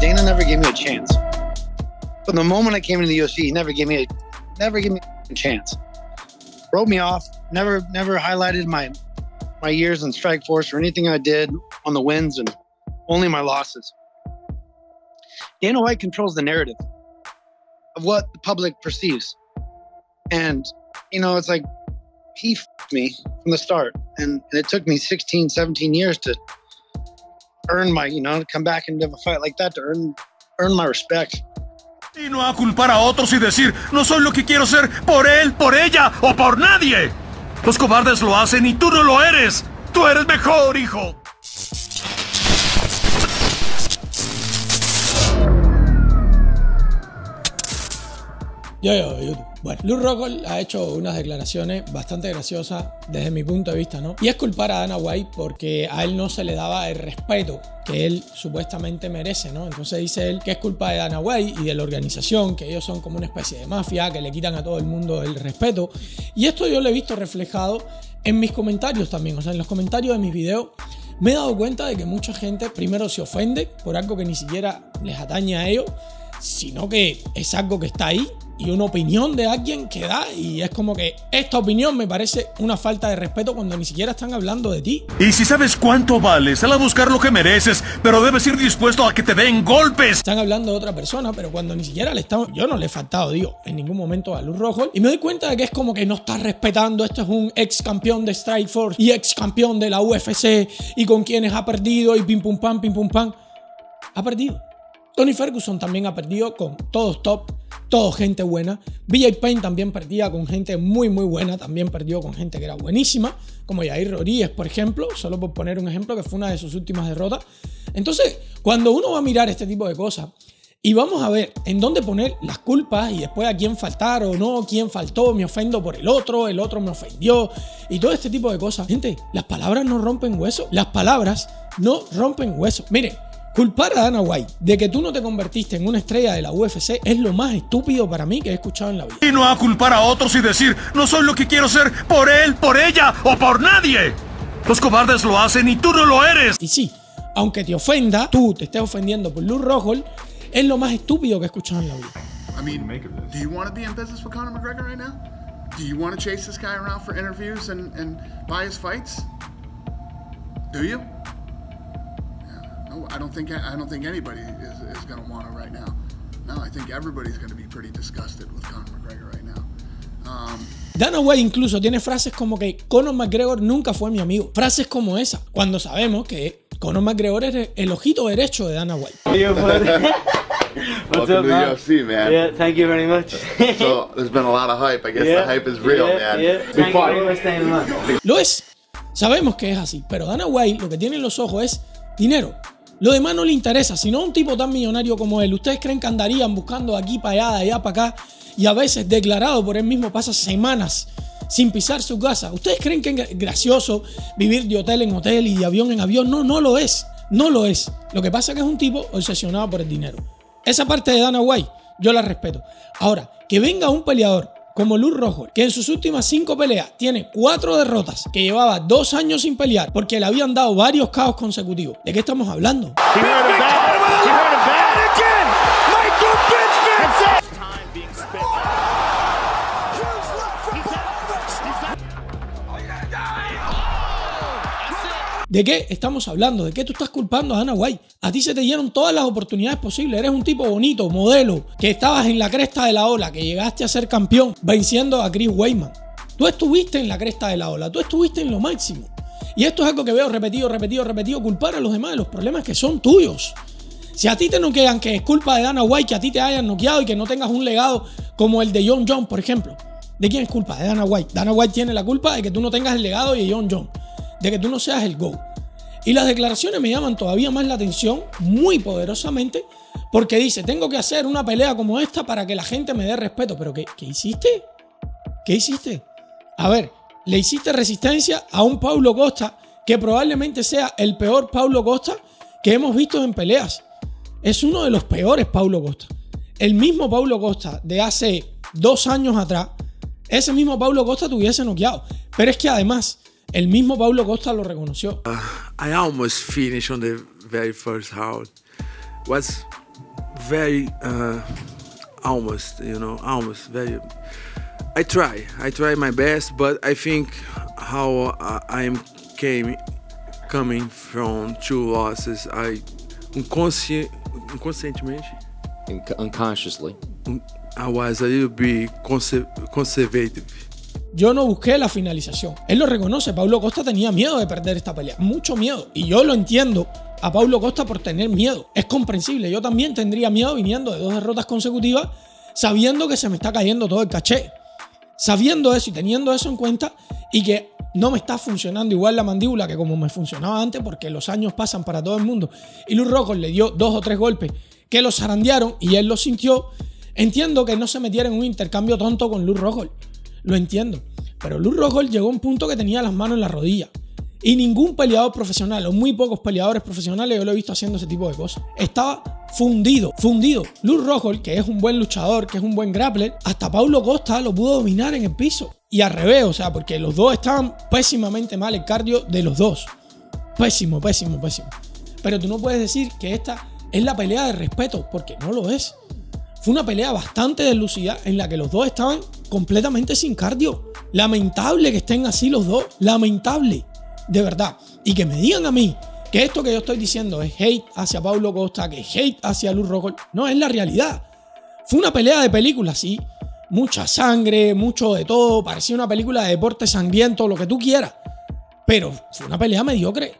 Dana never gave me a chance. From the moment I came into the UFC, he never gave me a chance. Wrote me off. Never highlighted my years in Strikeforce or anything I did on the wins and only my losses. Dana White controls the narrative of what the public perceives, and you know it's like he f***ed me from the start, and it took me 16, 17 years to earn my, you know, come back and have a fight like that to earn my respect. Y no a culpar a otros y decir, no soy lo que quiero ser por él, por ella o por nadie. Los cobardes lo hacen y tú no lo eres. Tú eres mejor, hijo. Bueno, Luke Rockhold ha hecho unas declaraciones bastante graciosas desde mi punto de vista, ¿no? Y es culpar a Dana White porque a él no se le daba el respeto que él supuestamente merece, ¿no? Entonces dice él que es culpa de Dana White y de la organización, que ellos son como una especie de mafia, que le quitan a todo el mundo el respeto. Y esto yo lo he visto reflejado en mis comentarios también, o sea, en los comentarios de mis videos. Me he dado cuenta de que mucha gente primero se ofende por algo que ni siquiera les atañe a ellos, sino que es algo que está ahí y una opinión de alguien que da, y es como que esta opinión me parece una falta de respeto cuando ni siquiera están hablando de ti. Y si sabes cuánto vales, sal a buscar lo que mereces, pero debes ir dispuesto a que te den golpes. Están hablando de otra persona, pero cuando ni siquiera le están... Yo no le he faltado, digo, en ningún momento a Luke Rockhold, y me doy cuenta de que es como que no estás respetando. Este es un ex campeón de Strikeforce y ex campeón de la UFC y con quienes ha perdido y pim pum pam, pim pum pam. Ha perdido. Tony Ferguson también ha perdido con todos top, todo gente buena. BJ Penn también perdía con gente muy muy buena, también perdió con gente que era buenísima, como Yair Rodríguez, por ejemplo, solo por poner un ejemplo, que fue una de sus últimas derrotas. Entonces, cuando uno va a mirar este tipo de cosas y vamos a ver en dónde poner las culpas y después a quién faltar o no, quién faltó, me ofendo por el otro me ofendió y todo este tipo de cosas. Gente, las palabras no rompen hueso, las palabras no rompen hueso. Miren, culpar a Dana White de que tú no te convertiste en una estrella de la UFC es lo más estúpido para mí que he escuchado en la vida. Y no a culpar a otros y decir, no soy lo que quiero ser por él, por ella o por nadie. Los cobardes lo hacen y tú no lo eres. Y sí, aunque te ofenda, tú te estés ofendiendo por Luke Rockhold, es lo más estúpido que he escuchado en la vida. I mean, do you want to be in business with Conor McGregor right now? Do you want to chase this guy around for interviews and buy his fights? Do you? I don't think anybody is going to want to right now. No, I think everybody's going to be pretty disgusted with Conor McGregor right now. Dana White incluso tiene frases como que Conor McGregor nunca fue mi amigo. Frases como esa, cuando sabemos que Conor McGregor es el ojito derecho de Dana White. What's Welcome up, to the UFC, man. Yeah, thank you very much. So, there's been a lot of hype. I guess the hype is real, man. Thank you very much. Lo es. Sabemos que es así, pero Dana White lo que tiene en los ojos es dinero. Lo demás no le interesa, sino a un tipo tan millonario como él. ¿Ustedes creen que andarían buscando aquí para allá, de allá para acá? Y a veces, declarado por él mismo, pasa semanas sin pisar su casa. ¿Ustedes creen que es gracioso vivir de hotel en hotel y de avión en avión? No, no lo es. No lo es. Lo que pasa es que es un tipo obsesionado por el dinero. Esa parte de Dana White, yo la respeto. Ahora, que venga un peleador como Luke Rockhold, que en sus últimas 5 peleas tiene 4 derrotas, que llevaba 2 años sin pelear porque le habían dado varios caos consecutivos. ¿De qué estamos hablando? ¿De qué estamos hablando? ¿De qué tú estás culpando a Dana White? A ti se te dieron todas las oportunidades posibles. Eres un tipo bonito, modelo, que estabas en la cresta de la ola, que llegaste a ser campeón venciendo a Chris Weidman. Tú estuviste en la cresta de la ola, tú estuviste en lo máximo. Y esto es algo que veo repetido, culpar a los demás de los problemas que son tuyos. Si a ti te noquean, que es culpa de Dana White, que a ti te hayan noqueado y que no tengas un legado como el de Jon Jones, por ejemplo. ¿De quién es culpa? De Dana White. Dana White tiene la culpa de que tú no tengas el legado de Jon Jones, de que tú no seas el GOAT. Y las declaraciones me llaman todavía más la atención, muy poderosamente, porque dice, tengo que hacer una pelea como esta para que la gente me dé respeto. ¿Pero qué hiciste? ¿Qué hiciste? A ver, le hiciste resistencia a un Paulo Costa que probablemente sea el peor Paulo Costa que hemos visto en peleas. Es uno de los peores Paulo Costa. El mismo Paulo Costa de hace 2 años atrás, ese mismo Paulo Costa te hubiese noqueado. Pero es que además, el mismo Paulo Costa lo reconoció. I almost finished on the very first round. Was very almost, you know, almost very. I try my best, but I think how I came from 2 losses. I unconsciously. I was a little bit conservative. Yo no busqué la finalización. Él lo reconoce. Paulo Costa tenía miedo de perder esta pelea. Mucho miedo. Y yo lo entiendo a Paulo Costa por tener miedo. Es comprensible. Yo también tendría miedo viniendo de 2 derrotas consecutivas, sabiendo que se me está cayendo todo el caché. Sabiendo eso y teniendo eso en cuenta, y que no me está funcionando igual la mandíbula que como me funcionaba antes, porque los años pasan para todo el mundo. Y Luke Rockhold le dio 2 o 3 golpes que lo zarandearon y él lo sintió. Entiendo que no se metiera en un intercambio tonto con Luke Rockhold. Lo entiendo, pero Luke Rockhold llegó a un punto que tenía las manos en la rodilla, y ningún peleador profesional o muy pocos peleadores profesionales yo lo he visto haciendo ese tipo de cosas. Estaba fundido, fundido. Luke Rockhold, que es un buen luchador, que es un buen grappler, hasta Paulo Costa lo pudo dominar en el piso. Y al revés, o sea, porque los dos estaban pésimamente mal, el cardio de los dos. Pésimo, pésimo, pésimo. Pero tú no puedes decir que esta es la pelea de respeto, porque no lo es. Fue una pelea bastante deslucida en la que los dos estaban completamente sin cardio. Lamentable que estén así los dos. Lamentable. De verdad. Y que me digan a mí que esto que yo estoy diciendo es hate hacia Paulo Costa, que es hate hacia Luke Rockhold. No, es la realidad. Fue una pelea de película, sí. Mucha sangre, mucho de todo. Parecía una película de deporte sangriento, lo que tú quieras. Pero fue una pelea mediocre.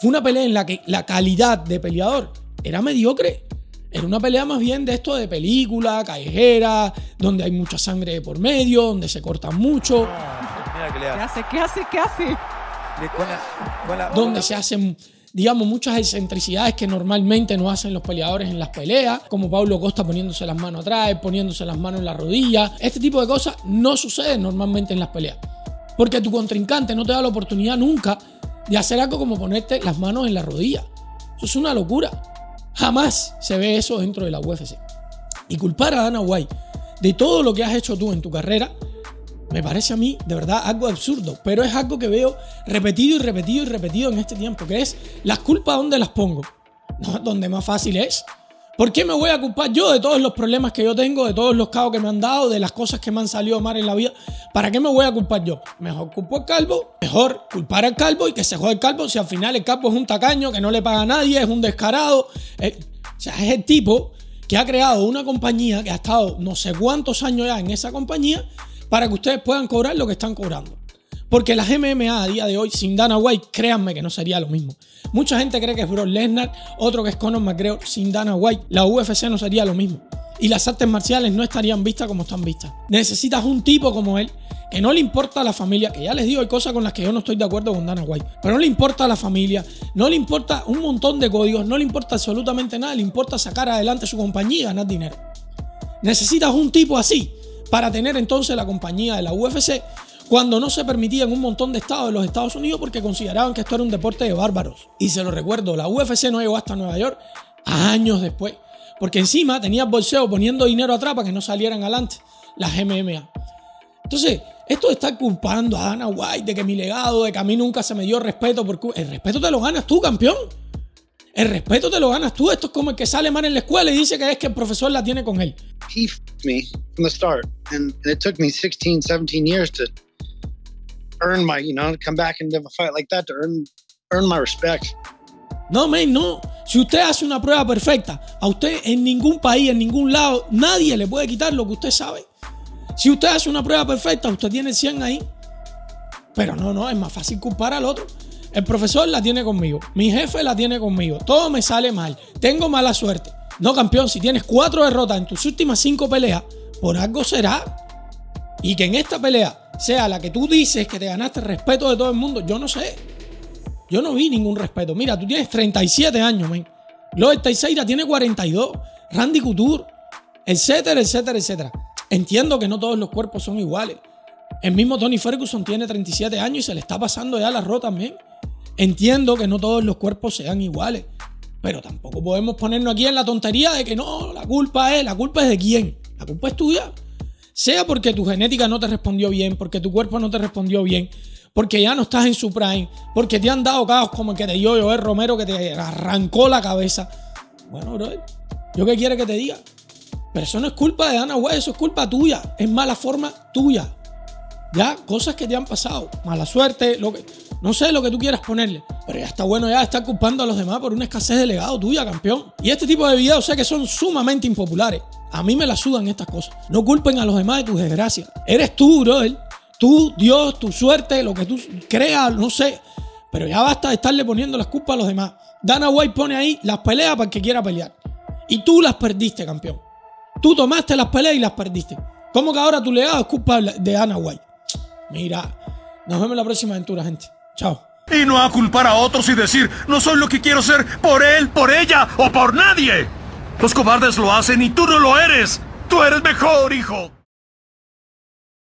Fue una pelea en la que la calidad de peleador era mediocre. Era una pelea más bien de esto de película, callejera, donde hay mucha sangre por medio, donde se cortan mucho. Mira que le hace. ¿Qué hace? Donde se hacen, digamos, muchas excentricidades que normalmente no hacen los peleadores en las peleas, como Paulo Costa poniéndose las manos atrás, poniéndose las manos en la rodilla. Este tipo de cosas no sucede normalmente en las peleas, porque tu contrincante no te da la oportunidad nunca de hacer algo como ponerte las manos en la rodilla. Eso es una locura. Jamás se ve eso dentro de la UFC. Y culpar a Dana White de todo lo que has hecho tú en tu carrera me parece a mí de verdad algo absurdo, pero es algo que veo repetido y repetido y repetido en este tiempo, que es las culpas donde las pongo, no donde más fácil es. ¿Por qué me voy a culpar yo de todos los problemas que yo tengo, de todos los caos que me han dado, de las cosas que me han salido mal en la vida? ¿Para qué me voy a culpar yo? Mejor culpo al calvo, mejor culpar al calvo y que se jode el calvo, si al final el calvo es un tacaño que no le paga a nadie, es un descarado. O sea, es el tipo que ha creado una compañía, que ha estado no sé cuántos años ya en esa compañía, para que ustedes puedan cobrar lo que están cobrando. Porque las MMA a día de hoy, sin Dana White, créanme que no sería lo mismo. Mucha gente cree que es Brock Lesnar, otro que es Conor McGregor. Sin Dana White, la UFC no sería lo mismo. Y las artes marciales no estarían vistas como están vistas. Necesitas un tipo como él, que no le importa a la familia, que ya les digo, hay cosas con las que yo no estoy de acuerdo con Dana White, pero no le importa a la familia, no le importa un montón de códigos, no le importa absolutamente nada, le importa sacar adelante su compañía y ganar dinero. Necesitas un tipo así para tener entonces la compañía de la UFC, cuando no se permitía en un montón de estados de los Estados Unidos porque consideraban que esto era un deporte de bárbaros. Y se lo recuerdo, la UFC no llegó hasta Nueva York años después, porque encima tenía bolseo poniendo dinero atrás para que no salieran adelante las MMA. Entonces, esto de estar culpando a Dana White de que mi legado, de que a mí nunca se me dio respeto, porque el respeto te lo ganas tú, campeón. El respeto te lo ganas tú. Esto es como el que sale mal en la escuela y dice que es que el profesor la tiene con él. He fucked me from the start, and it took me 16, 17 years to earn my, you know, come back and have a fight like that to earn my respect. No, man, no. Si usted hace una prueba perfecta, a usted en ningún país, en ningún lado, nadie le puede quitar lo que usted sabe. Si usted hace una prueba perfecta, usted tiene 100 ahí. Pero no, es más fácil culpar al otro. El profesor la tiene conmigo, mi jefe la tiene conmigo, todo me sale mal, tengo mala suerte. No, campeón, si tienes 4 derrotas en tus últimas 5 peleas, por algo será. Y que en esta pelea sea la que tú dices que te ganaste el respeto de todo el mundo, yo no sé. Yo no vi ningún respeto. Mira, tú tienes 37 años, man. Lloyd Teixeira tiene 42. Randy Couture, etcétera, etcétera, etcétera. Entiendo que no todos los cuerpos son iguales. El mismo Tony Ferguson tiene 37 años y se le está pasando ya la rota, man. Entiendo que no todos los cuerpos sean iguales, pero tampoco podemos ponernos aquí en la tontería de que no, la culpa es de quién. La culpa es tuya. Sea porque tu genética no te respondió bien, porque tu cuerpo no te respondió bien, porque ya no estás en su prime, porque te han dado caos como el que te dio Yair Romero, que te arrancó la cabeza. Bueno, bro, ¿yo qué quiere que te diga? Pero eso no es culpa de Dana White, eso es culpa tuya. Es mala forma tuya. Ya, cosas que te han pasado, mala suerte, no sé lo que tú quieras ponerle. Pero ya está bueno ya estar culpando a los demás por una escasez de legado tuya, campeón. Y este tipo de videos sé que son sumamente impopulares. A mí me la sudan estas cosas. No culpen a los demás de tus desgracias. Eres tú, brother. Tú, Dios, tu suerte, lo que tú creas, no sé. Pero ya basta de estarle poniendo las culpas a los demás. Dana White pone ahí las peleas para el que quiera pelear. Y tú las perdiste, campeón. Tú tomaste las peleas y las perdiste. ¿Cómo que ahora tu legado es culpa de Dana White? Mira, nos vemos en la próxima aventura, gente. Chao. Y no a culpar a otros y decir, no soy lo que quiero ser por él, por ella o por nadie. Los cobardes lo hacen y tú no lo eres. Tú eres mejor, hijo.